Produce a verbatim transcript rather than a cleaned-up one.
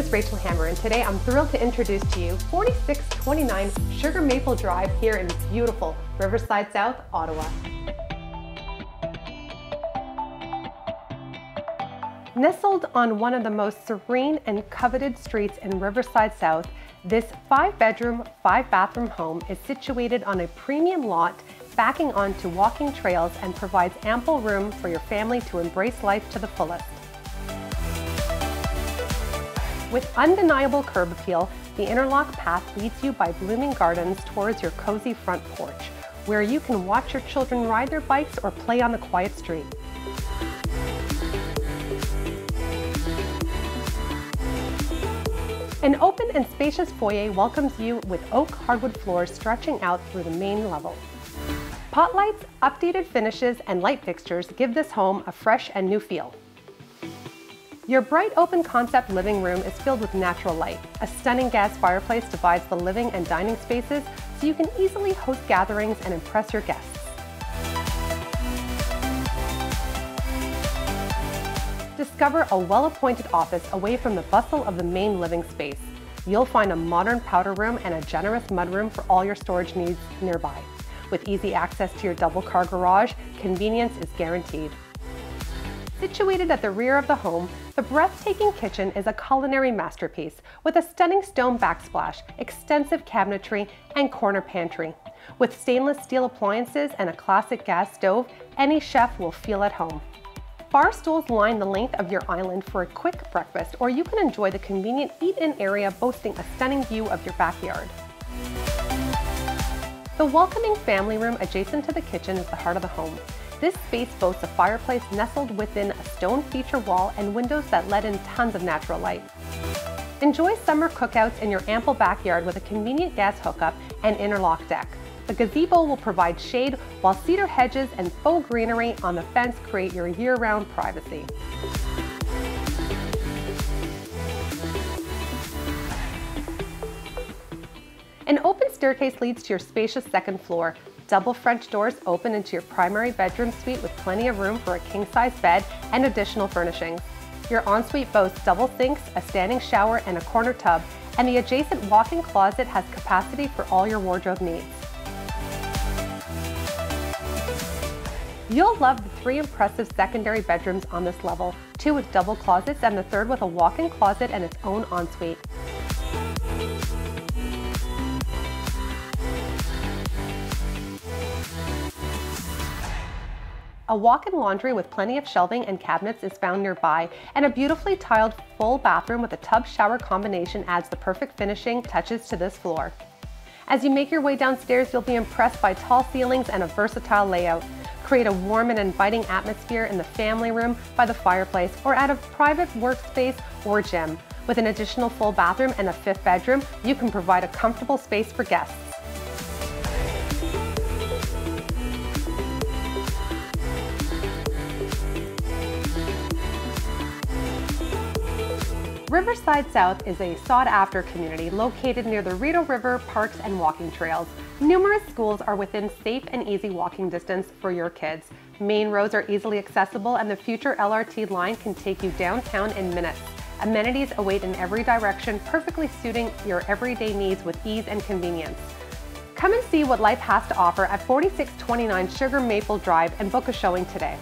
is Rachel Hammer, and today I'm thrilled to introduce to you forty-six twenty-nine Sugar Maple Drive here in beautiful Riverside South, Ottawa. Nestled on one of the most serene and coveted streets in Riverside South, this five-bedroom, five-bathroom home is situated on a premium lot backing onto walking trails and provides ample room for your family to embrace life to the fullest. With undeniable curb appeal, the interlock path leads you by blooming gardens towards your cozy front porch, where you can watch your children ride their bikes or play on the quiet street. An open and spacious foyer welcomes you with oak hardwood floors stretching out through the main level. Spotlights, updated finishes, and light fixtures give this home a fresh and new feel. Your bright open concept living room is filled with natural light. A stunning gas fireplace divides the living and dining spaces so you can easily host gatherings and impress your guests. Discover a well-appointed office away from the bustle of the main living space. You'll find a modern powder room and a generous mudroom for all your storage needs nearby. With easy access to your double-car garage, convenience is guaranteed. Situated at the rear of the home, the breathtaking kitchen is a culinary masterpiece with a stunning stone backsplash, extensive cabinetry, and corner pantry. With stainless steel appliances and a classic gas stove, any chef will feel at home. Bar stools line the length of your island for a quick breakfast, or you can enjoy the convenient eat-in area boasting a stunning view of your backyard. The welcoming family room adjacent to the kitchen is the heart of the home. This space boasts a fireplace nestled within a stone feature wall and windows that let in tons of natural light. Enjoy summer cookouts in your ample backyard with a convenient gas hookup and interlock deck. A gazebo will provide shade, while cedar hedges and faux greenery on the fence create your year-round privacy. An open staircase leads to your spacious second floor. Double French doors open into your primary bedroom suite with plenty of room for a king-size bed and additional furnishings. Your ensuite boasts double sinks, a standing shower, and a corner tub, and the adjacent walk-in closet has capacity for all your wardrobe needs. You'll love the three impressive secondary bedrooms on this level, two with double closets and the third with a walk-in closet and its own ensuite. A walk-in laundry with plenty of shelving and cabinets is found nearby, and a beautifully tiled full bathroom with a tub-shower combination adds the perfect finishing touches to this floor. As you make your way downstairs, you'll be impressed by tall ceilings and a versatile layout. Create a warm and inviting atmosphere in the family room, by the fireplace, or at a private workspace or gym. With an additional full bathroom and a fifth bedroom, you can provide a comfortable space for guests. Riverside South is a sought-after community located near the Rideau River, parks, and walking trails. Numerous schools are within safe and easy walking distance for your kids. Main roads are easily accessible, and the future L R T line can take you downtown in minutes. Amenities await in every direction, perfectly suiting your everyday needs with ease and convenience. Come and see what life has to offer at forty-six twenty-nine Sugar Maple Drive and book a showing today.